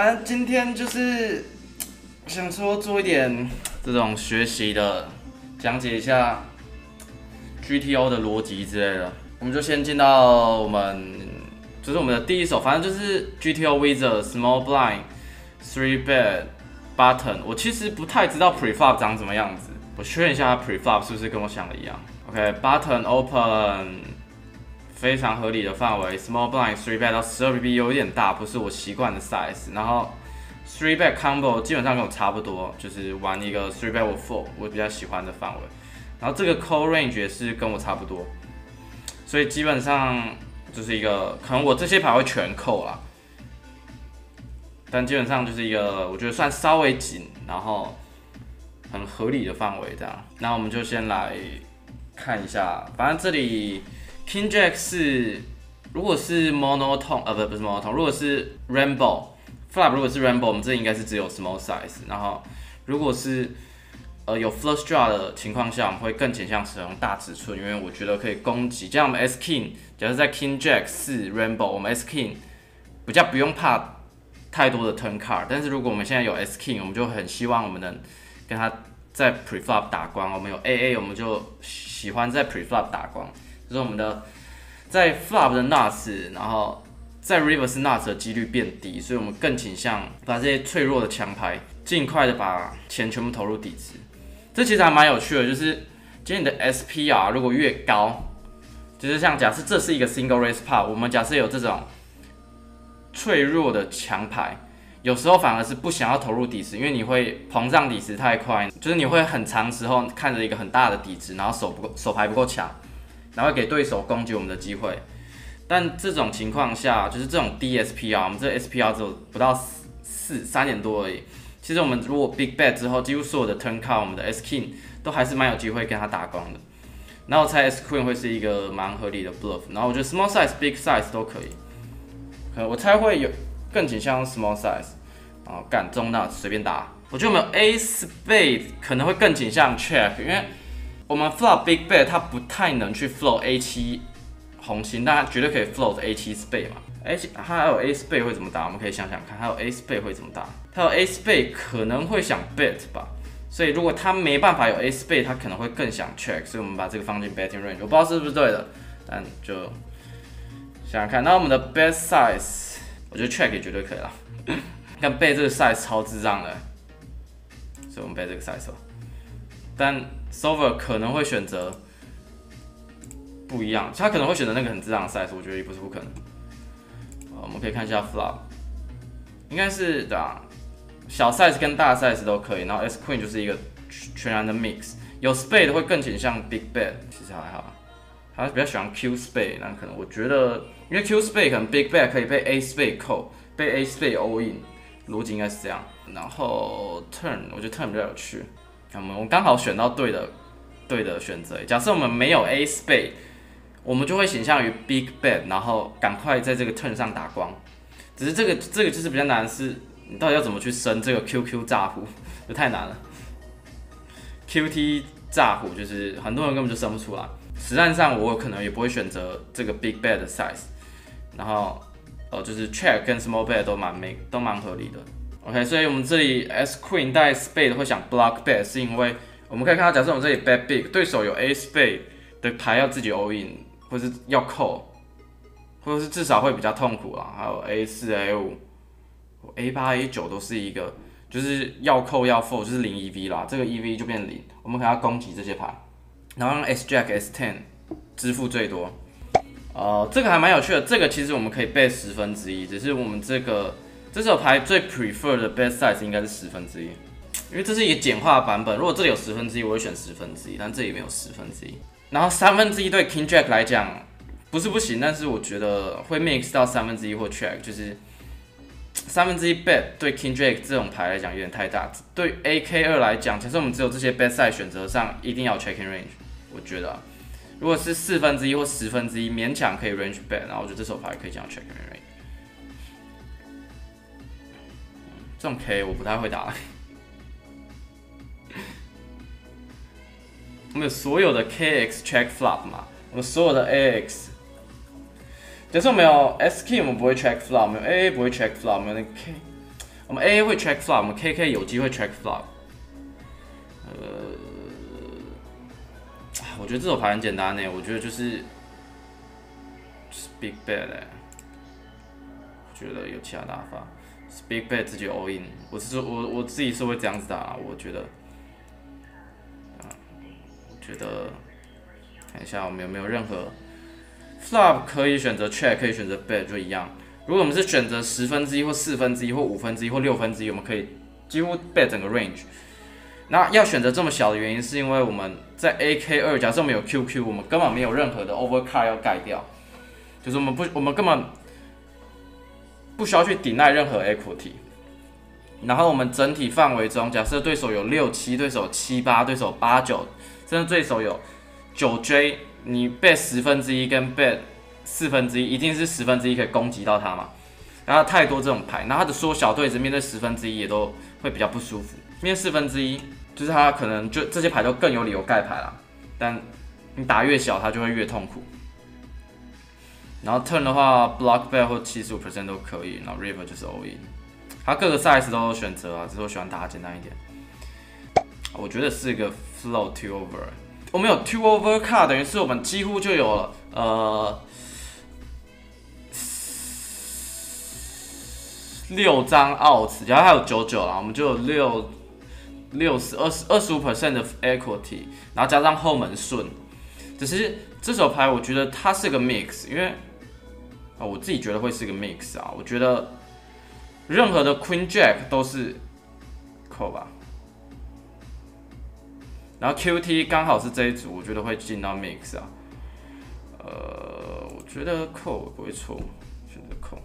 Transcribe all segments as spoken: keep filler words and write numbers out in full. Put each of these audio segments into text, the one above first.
反正今天就是想说做一点这种学习的，讲解一下 G T O 的逻辑之类的。我们就先进到我们就是我们的第一首，反正就是 G T O Wizard Small Blind Three Bed Button。我其实不太知道 Preflop 长什么样子，我确认一下它 Preflop 是不是跟我想的一样。OK Button Open。 非常合理的范围 ，small blind three bet 到十二 B B 有点大，不是我习惯的 size。然后 three bet combo 基本上跟我差不多，就是玩一个 three bet 我 fold 我比较喜欢的范围。然后这个 call range 也是跟我差不多，所以基本上就是一个可能我这些牌会全扣啦，但基本上就是一个我觉得算稍微紧，然后很合理的范围这样。那我们就先来看一下，反正这里。 King Jack 是，如果是 monotone， 呃，不，不是 monotone， 如果是 rainbow flop， 如果是 rainbow， 我们这应该是只有 small size。然后，如果是呃有 flush draw 的情况下，我们会更倾向使用大尺寸，因为我觉得可以攻击。这样我们 S King， 假如在 King Jack 是 rainbow， 我们 S King 比较不用怕太多的 turn card。但是如果我们现在有 S King， 我们就很希望我们能跟他在 preflop 打光。我们有 A A， 我们就喜欢在 preflop 打光。 就是我们的在 flop 的 nuts， 然后在 reverse nuts 的几率变低，所以我们更倾向把这些脆弱的强牌尽快的把钱全部投入底池。这其实还蛮有趣的，就是今天你的 S P R 如果越高，就是像假设这是一个 single raise pot， 我们假设有这种脆弱的强牌，有时候反而是不想要投入底池，因为你会膨胀底池太快，就是你会很长时候看着一个很大的底池，然后手不够手牌不够强。 然后给对手攻击我们的机会，但这种情况下，就是这种 D S P R， 我们这 S P R 只有不到四三点多而已。其实我们如果 big bet 之后，几乎所有的 turn call， 我们的 S King 都还是蛮有机会跟他打光的。然后我猜 S Queen 会是一个蛮合理的 bluff。然后我觉得 small size、big size 都可以。可能我猜会有更倾向 small size。然后干中大随便打。我觉得我们 A Spade 可能会更倾向 check， 因为。 我们 flop big bet， 它不太能去 float A 七 红心，但它绝对可以 float A 七 spade 嘛。而且它还有 A spade 会怎么打？我们可以想想看，还有 A spade 会怎么打？它有 A spade 可能会想 bet 吧，所以如果它没办法有 A spade， 它可能会更想 check， 所以我们把这个放进 betting range， 我不知道是不是对的，但就想想看。那我们的 bet size， 我觉得 check 也绝对可以啦。但bet 这个 size 超智障的，所以我们bet 这个 size 吧。 但 solver 可能会选择不一样，他可能会选择那个很智障的 size， 我觉得也不是不可能。我们可以看一下 flop， 应该是对啊，小 size 跟大 size 都可以。然后 S Queen 就是一个全然的 mix， 有 spade 会更倾向 big bet， 其实还好，他比较喜欢 Q spade， 那可能我觉得因为 Q spade 可能 big bet 可以被 A spade 扣，被 A spade all in， 逻辑应该是这样。然后 turn 我觉得 turn 比较有趣。 我们我刚好选到对的，对的选择。假设我们没有 A spade， 我们就会倾向于 big bet， 然后赶快在这个 turn 上打光。只是这个这个就是比较难是，是你到底要怎么去升这个 Q Q 炸胡，这太难了。Q T 炸胡就是很多人根本就升不出来。实战上我可能也不会选择这个 big bet 的 size， 然后呃就是 check 跟 small bet 都蛮 make 都蛮合理的。 OK， 所以我们这里 S Queen 带 Spade 会想 block bet， 是因为我们可以看到，假设我们这里 bet big， 对手有 A Spade 的牌要自己 all in， 或是要扣，或者是至少会比较痛苦啦。还有 A 四 A 五、A 八 A 九都是一个，就是要扣要 fold， 就是零 E V 啦，这个 E V 就变零，我们可能要攻击这些牌，然后让 S Jack S ten 支付最多。呃，这个还蛮有趣的，这个其实我们可以 bet 十分之一，只是我们这个。 这手牌最 prefer 的 bet size 应该是十分之一，因为这是一个简化版本。如果这里有十分之一，我会选十分之一，但这里没有十分之一。然后三分之一对 King Jack 来讲不是不行，但是我觉得会 mix 到三分之一或 check， 就是三分之一 bet 对 King Jack 这种牌来讲有点太大。对 A K 二 来讲，假设我们只有这些 bet size 选择上，一定要 checking range。我觉得、啊、如果是四分之一或十分之一，勉强可以 range bet， 然后我觉得这手牌可以讲 checking range。 这种 K 我不太会打，我们有所有的 K X check flop 嘛，我们所有的 A X， 假设我们有 S K 我们不会 check flop， 没有 A A 不会 check flop， 没有那 K，我们 A A 会 check flop， 我们 K K 有机会 check flop。呃，我觉得这手牌很简单呢、欸，我觉得就是就是 big bet 哎、欸，我觉得有其他打法 ，big bet 自己 all in， 我是说我我自己是会这样子打、啊，我觉得，啊，我觉得看一下我们有没有任何 flop 可以选择 check， 可以选择 bet 就一样。 如果我们是选择十分之一或四分之一或五分之一或六分之一，我们可以几乎 bet 整个 range。那要选择这么小的原因，是因为我们在 A K 二，假设我们有 Q Q， 我们根本没有任何的 overcard 要盖掉，就是我们不，我们根本不需要去抵赖任何 equity。然后我们整体范围中，假设对手有六七，对手七八，对手八九，甚至对手有九 J， 你 bet 十分之一跟 bet 四分之一一定是十分之一可以攻击到他嘛，然后太多这种牌，那他的缩小对子面对十分之一也都会比较不舒服，面对四分之一就是他可能就这些牌都更有理由盖牌啦，但你打越小他就会越痛苦。然后 turn 的话 block bet 或 百分之七十五 都可以，然后 river 就是 all in， 他各个 size 都有选择啊，只是我喜欢打简单一点。我觉得是一个 flow two over， 我们有 two over card 等于是我们几乎就有了呃。 六张 out， 然后还有九九啦，我们就有六六十二十二十五 percent 的 equity， 然后加上后门顺，只是这手牌我觉得它是个 mix， 因为啊、哦、我自己觉得会是个 mix 啊，我觉得任何的 queen jack 都是 call 吧，然后 Q T 刚好是这一组，我觉得会进到 mix 啊，呃，我觉得 call 不会错，选择 call。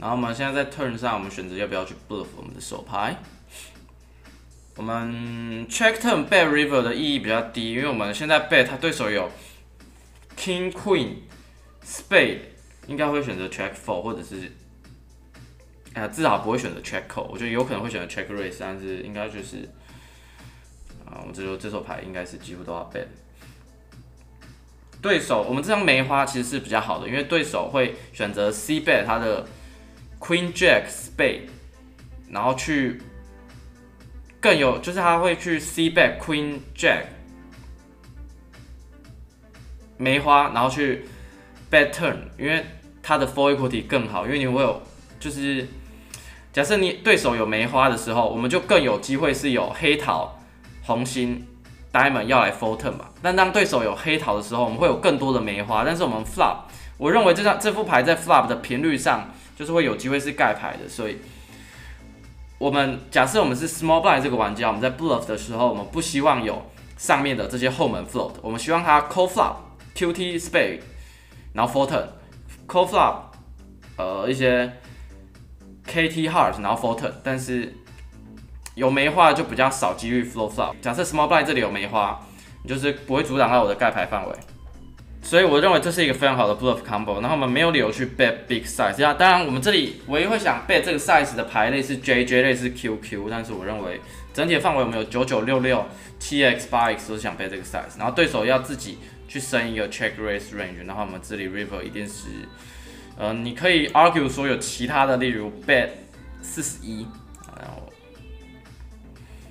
然后我们现在在 turn 上，我们选择要不要去 bluff 我们的手牌。我们 check turn bet river 的意义比较低，因为我们现在 bet 他对手有 king queen spade， 应该会选择 check fold 或者是，哎、呃，至少不会选择 check call。我觉得有可能会选择 check raise， 但是应该就是，啊、呃，我觉得这手牌应该是几乎都要 bet。对手，我们这张梅花其实是比较好的，因为对手会选择 c bet 他的。 Queen Jack Spade， 然后去更有，就是他会去 C bet Queen Jack 梅花，然后去 bet turn， 因为他的 full equity 更好，因为你会有，就是假设你对手有梅花的时候，我们就更有机会是有黑桃、红心、diamond 要来 full turn 嘛。但当对手有黑桃的时候，我们会有更多的梅花，但是我们 flop， 我认为这张这副牌在 flop 的频率上。 就是会有机会是盖牌的，所以我们假设我们是 small blind 这个玩家，我们在 bluff 的时候，我们不希望有上面的这些后门 float， 我们希望它 call flop、Q T spade， 然后 full turn call flop， 呃一些 K T heart， 然后 full turn， 但是有梅花就比较少几率 float flop。假设 small blind 这里有梅花，你就是不会阻挡到我的盖牌范围。 所以我认为这是一个非常好的 bluff combo， 然后我们没有理由去 bet big size。当然，我们这里唯一会想 bet 这个 size 的牌类是 J J 类是 Q Q， 但是我认为整体的范围我们有九九、六六、七 X、八 X 都想 bet 这个 size。然后对手要自己去升一个 check raise range， 然后我们这里 river 一定是，呃，你可以 argue 说有其他的，例如 bet 四十一，然后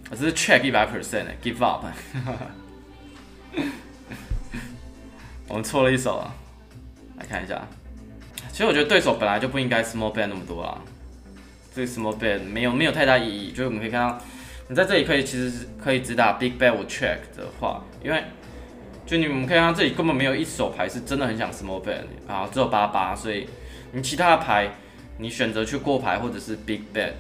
我这是 check 一百 percent，give up 我们错了一手啊，来看一下。其实我觉得对手本来就不应该 small bet 那么多啦，这个 small bet 没有没有太大意义。就是我们可以看到，你在这里可以其实是可以只打 big bet 我 check 的话，因为就你们可以看到这里根本没有一手牌是真的很想 small bet 啊，只有八八，所以你其他的牌你选择去过牌或者是 big bet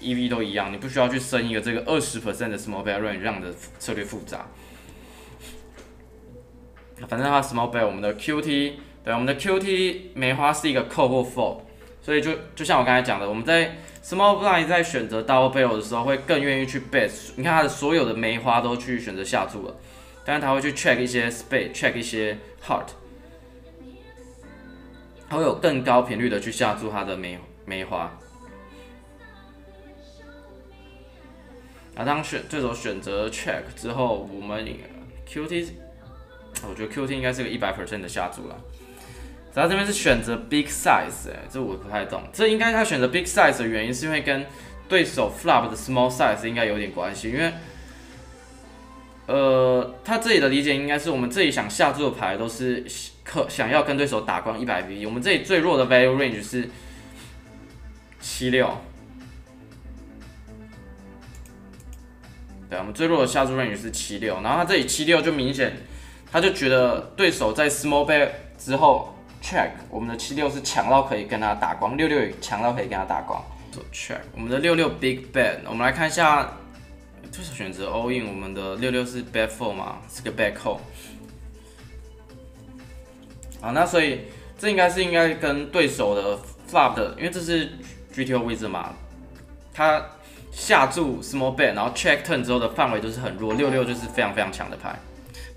E V 都一样，你不需要去升一个这个 百分之二十 的 small bet range 让你的策略复杂。 反正它 small bet 我们的 Q T 对，我们的 Q T 梅花是一个 call 或 fold， 所以就就像我刚才讲的，我们在 small blind 在选择 double barrel 的时候，会更愿意去 bet。你看它的所有的梅花都去选择下注了，但是它会去 check 一些 spade，check 一些 heart， 它会有更高频率的去下注它的梅梅花。然后当选对手选择 check 之后，我们 Q T。 我觉得 Q T 应该是个 百分之一百 的下注了，然后这边是选择 big size， 哎、欸，这我不太懂。这应该他选择 big size 的原因是因为跟对手 flop 的 small size 应该有点关系，因为，呃，他这里的理解应该是我们这里想下注的牌都是可想要跟对手打光 一百 V， 我们这里最弱的 value range 是七六，对，我们最弱的下注 range 是七六，然后他这里七六就明显，他就觉得对手在 small bet 之后。check 我们的七六是强到可以跟他打光， 六六也强到可以跟他打光。So check 我们的六六 big bet， 我们来看一下对手选择 all in， 我们的六六是 bet fold 嘛，是个 bet call。好，那所以这应该是应该跟对手的 flop 的，因为这是 G T O Wizard 嘛，他下注 small bet， 然后 check turn 之后的范围就是很弱， 六六就是非常非常强的牌。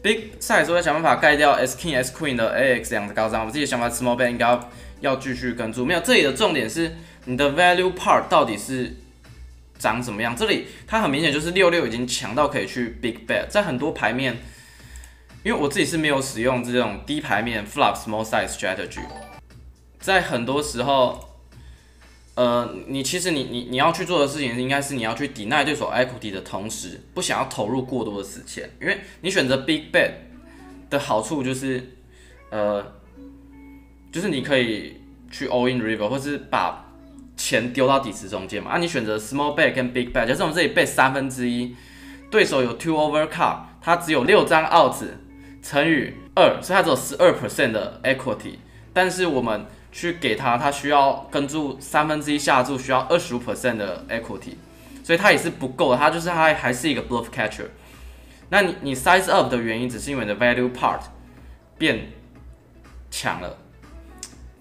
Big size 我在想办法盖掉 S King S Queen 的 A X 两个高张，我自己想法 small bet 应该要要继续跟注。没有，这里的重点是你的 value part 到底是长什么样？这里它很明显就是六六已经强到可以去 big bet， 在很多牌面，因为我自己是没有使用这种低牌面 flop small size strategy， 在很多时候。呃，你其实你你你要去做的事情，应该是你要去抵赖对手 equity 的同时，不想要投入过多的时间，因为你选择 big bet 的好处就是，呃，就是你可以去 all in river， 或是把钱丢到底池中间嘛。啊，你选择 small bet 跟 big bet， 假设我们这里 bet 三分之一，对手有 two over cup， 他只有六张 out 乘以二，所以他只有 百分之十二 的 equity， 但是我们。去给他，他需要跟注三分之一下注，需要 百分之二十五 的 equity， 所以他也是不够的，他就是他还是一个 bluff catcher。那你你 size up 的原因，只是因为你的 value part 变强了，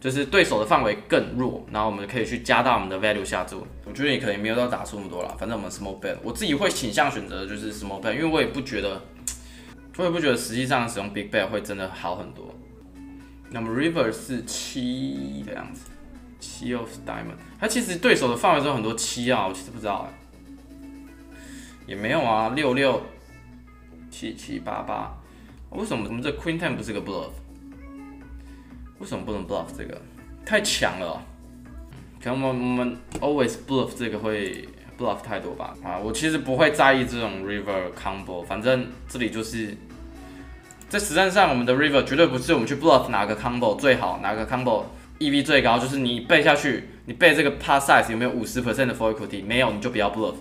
就是对手的范围更弱，然后我们可以去加大我们的 value 下注。我觉得你可能没有到打出那么多啦，反正我们 small bet， 我自己会倾向选择就是 small bet， 因为我也不觉得，我也不觉得实际上使用 big bet 会真的好很多。那么 river 是七的样子，七 of diamond。它其实对手的范围中很多七啊，我其实不知道哎，也没有啊，六六七七八八，为什么我们这 queen ten 不是个 bluff？ 为什么不能 bluff 这个？太强了，可能我们我们 always bluff 这个会 bluff 太多吧？啊，我其实不会在意这种 river combo， 反正这里就是。在实战上，我们的 river 绝对不是我们去 bluff 哪个 combo 最好，哪个 combo E V 最高，就是你背下去，你背这个 pot size 有没有 百分之五十 的 full equity， 没有你就不要 bluff，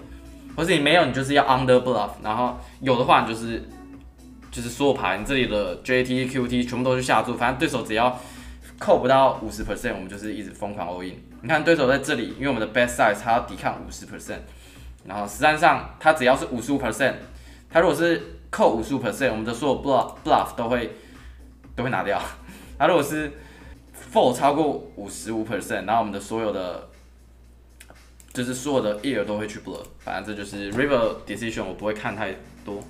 或是你没有你就是要 under bluff， 然后有的话你就是就是所有牌，你这里的 J T、Q T 全部都去下注，反正对手只要扣不到 百分之五十， 我们就是一直疯狂 all in。你看对手在这里，因为我们的 bet size 他要抵抗 百分之五十， 然后实战上他只要是 百分之五十， 他如果是扣 百分之五十， 我们的所有 bluff bluff 都会都会拿掉。那如果是 fold 超过 百分之五十， 然后我们的所有的就是所有的 ear 都会去 bluff。反正这就是 river decision， 我不会看太多。